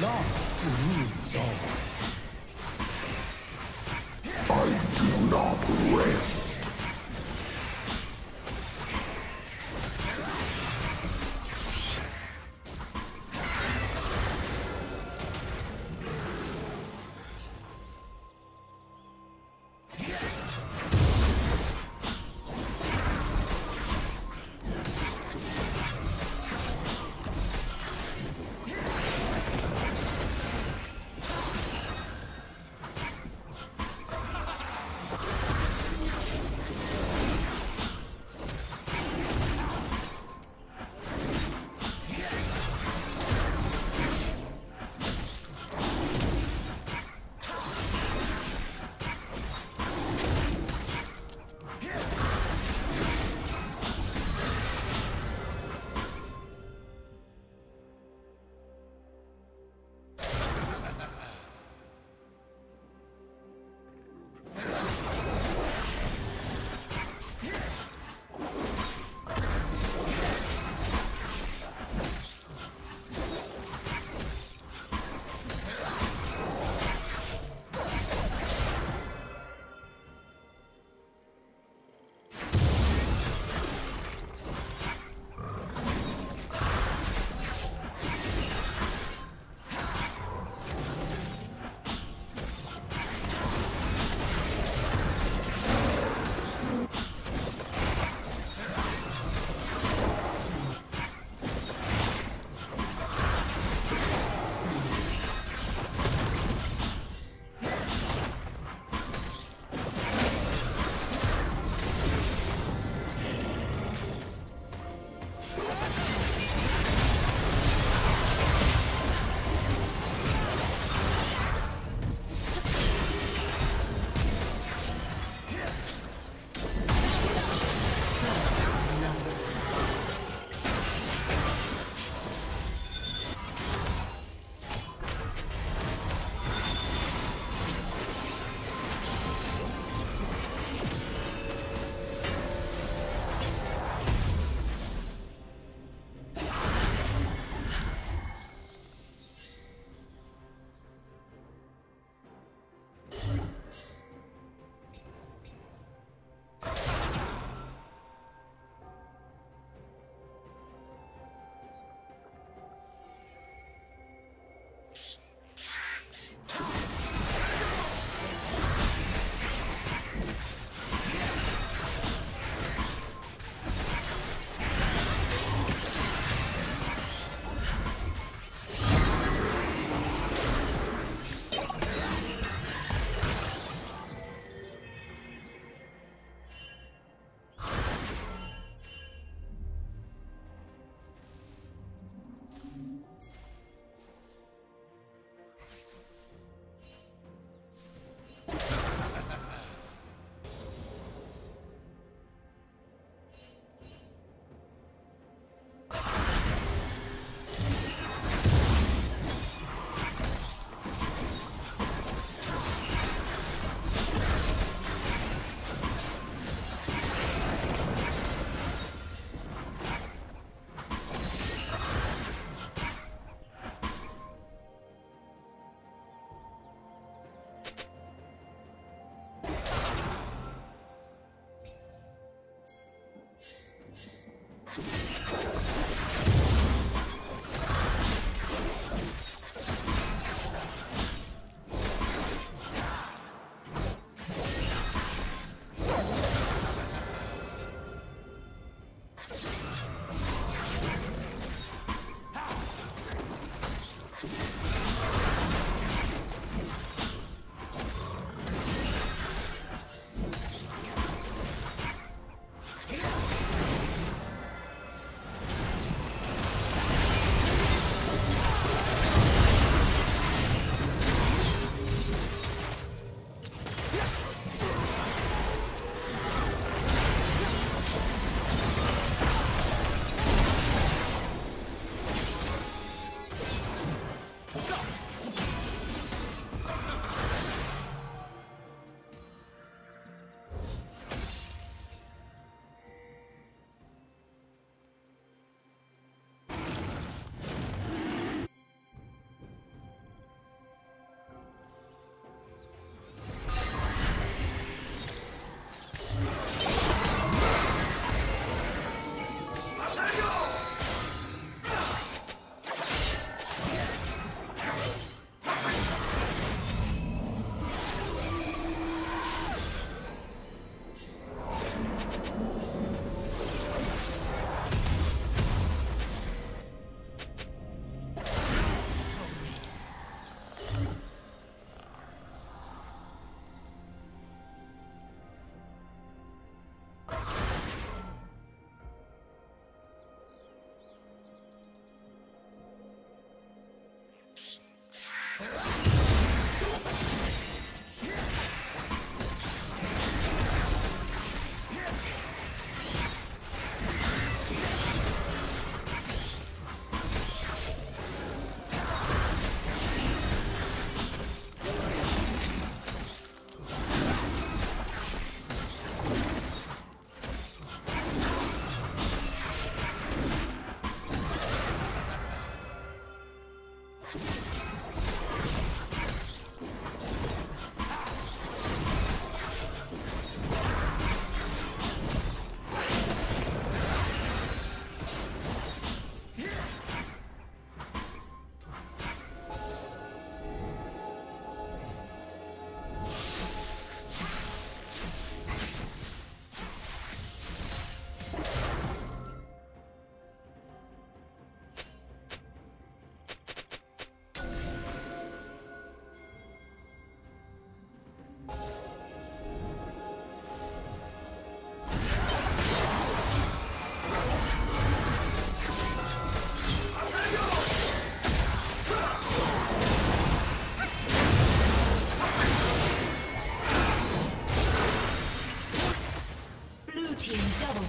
Love rules all. I do not rest.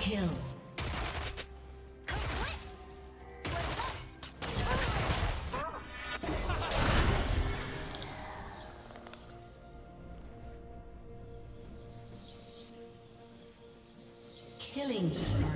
kill. Killing spree.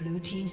Blue team's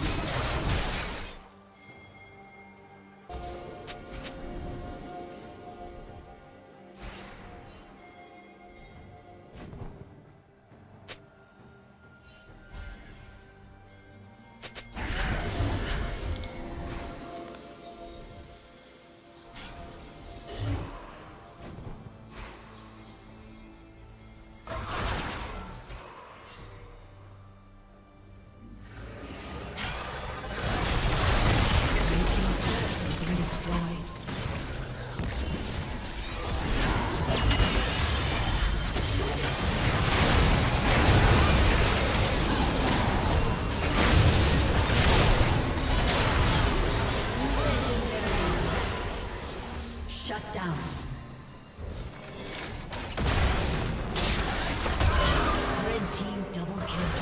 Shut down. Red team double kill.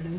Blue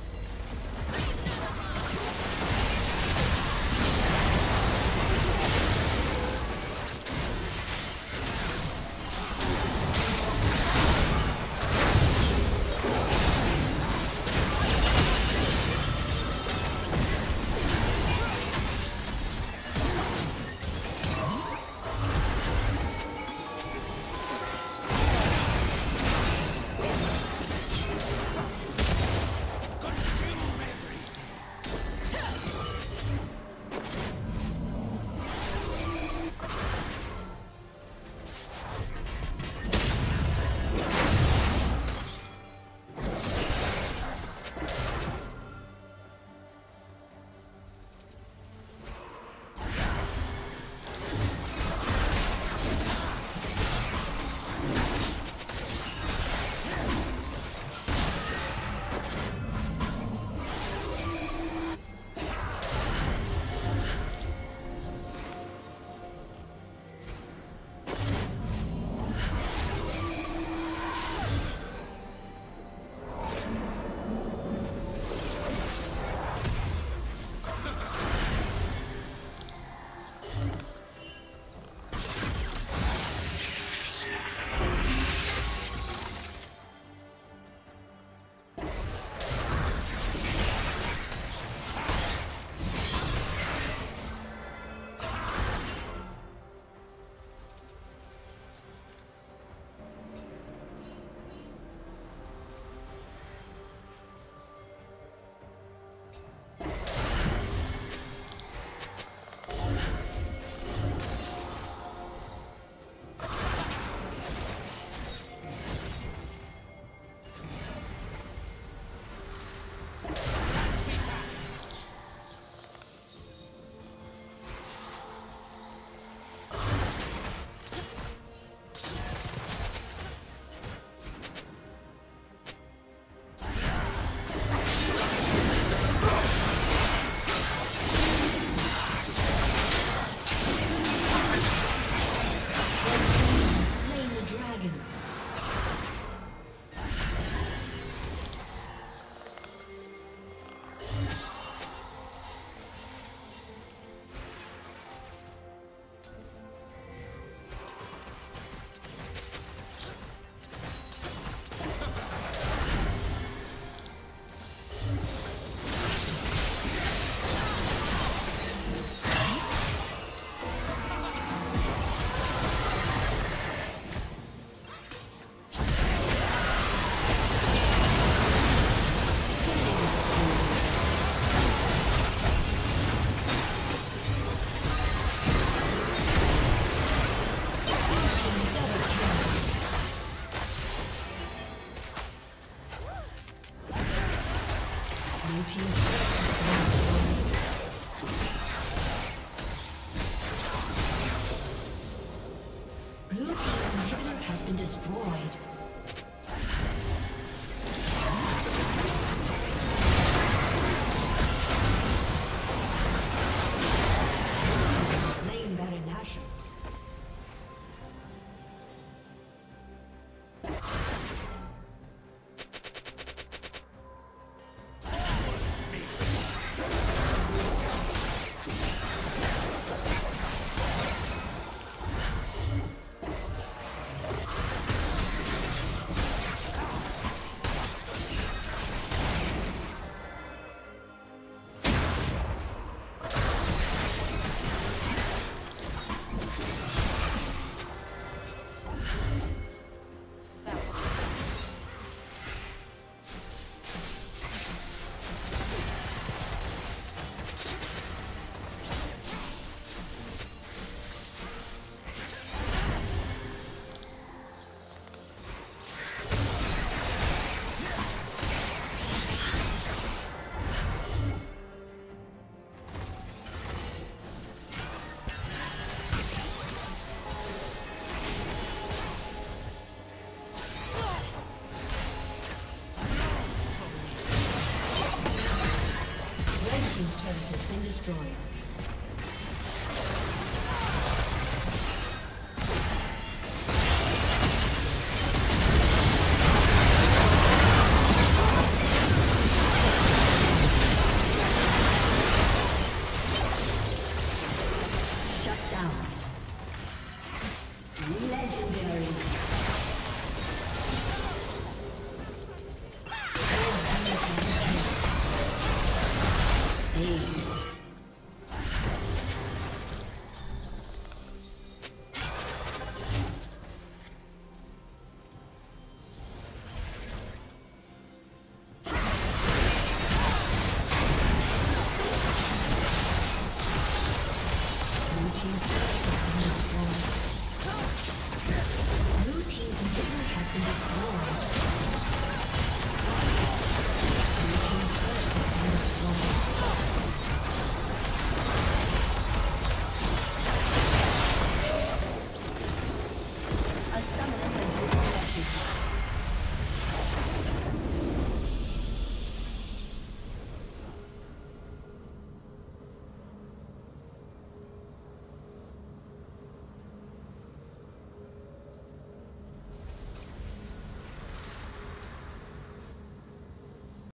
team's turret has been destroyed.